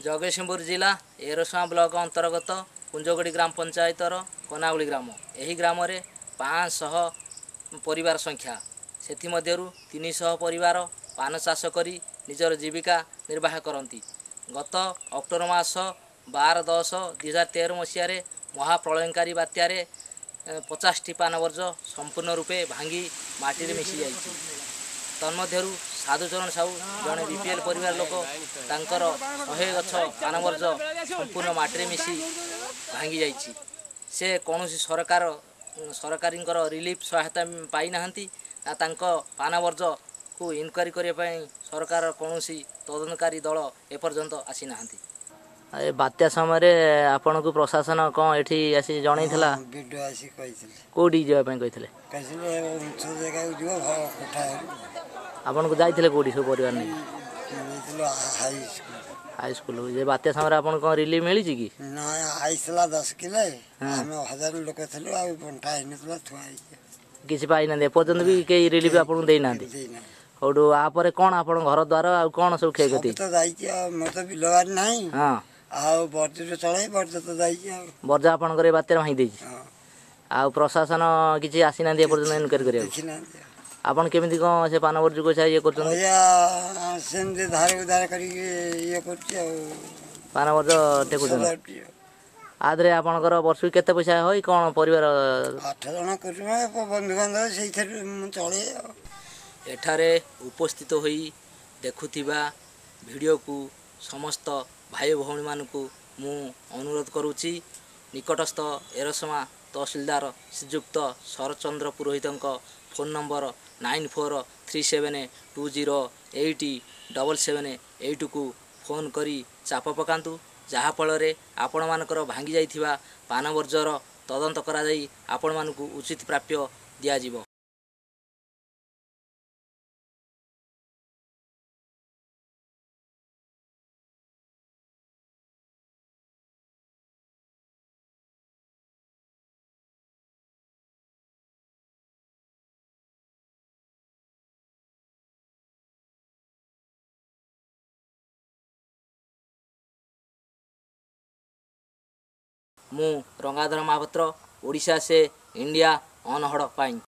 जगत सिंहपुर जिला एरसाँ ब्लॉक अंतर्गत कुंजगड़ी ग्राम पंचायतर कनावली ग्राम यही ग्राम रे 500 परिवार संख्या सेथिमध्यरु 300 परिवार पान चाष करी निजर जीविका निर्वाह करती। गत अक्टोबर मास 12-10-2013 मसीह महाप्रलयकारी बात्यारे 50 पानवर्ज संपूर्ण रूपे भांगी माटी मिशि जाई। तन्मध्यरु साधु चरण साहू जड़े बीपीएल परिवार लोक तांकर 100 गछ पानवर्ज संपूर्ण माटी मिशि भांगी जाई। से कौनसी सरकारी रिलीफ सहायता पाई नाहंती ना तांको पानवर्ज को इनक्वारी करने सरकार कौनसी तदनकारी दल एपर्यंत आसी नाहंती। बात्या समय आपण को प्रशासन कौन एठी आसी जणै थिला वीडियो आसी कहिथिले कोडी जेबा पई कहिथिले कहिथिले उंचो जगह जेबा कोठा आपण को जाइथिले कोडी सब परिवार नै थिलो हाई स्कूल जे बात्या समय आपण को रिलीफ मिली छी कि ना आइसला 10 किलो हम 1000 लोक थिलो आ पंठा नितला थुआई किसी पाई ना पर्यटन भी कई रिलीफ आपन दे ना हूँ। आपरे कौन आप घर द्वार आ कौन सब क्षयति मत बिल बार ना हाँ आर्ज चल बर्ज तो बर्ज आप बात्यार भाई दे प्रशासन किसी आसी ना पर्यटन इनक्वारी कर आपन केमी कौन से पान बर्ज को ये करज टेकु आदरे आपणकर वर्ष केते पैसा होई कोन परिवार 8 जना करिमे बंधु बांधव सेथर चले एठारे उपस्थित होई देखुथिबा वीडियो को समस्त भाई बहनी मानकू मु अनुरोध करूची निकटस्थ एरसाँ तहसीलदार श्रीजुक्त शरत चंद्र पुरोहितक फोन नंबर 9437208778 को फोन करी चाप पकांतु जहाँफल आपण मानकर भांगी जाइथिबा पानवर्जर तदंत कराई आपण मानकू उचित प्राप्य दियाजिवो। मु रंगाधर महापत्र ओडिशा से इंडिया अनहड़ पाई।